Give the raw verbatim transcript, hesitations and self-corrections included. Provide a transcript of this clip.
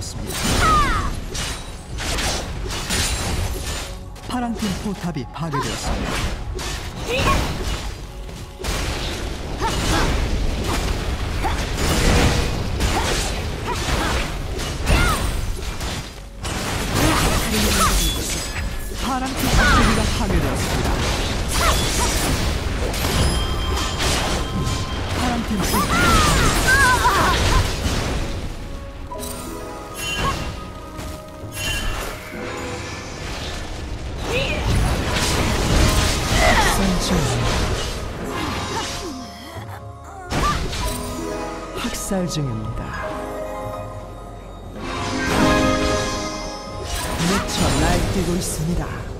파괴되었습니다. 파란팀 포탑이 파괴되었습니다. 파란팀 포탑이 파괴되었습니다. 파란팀 포탑 학살 중입니다. 미쳐 날뛰고 있습니다.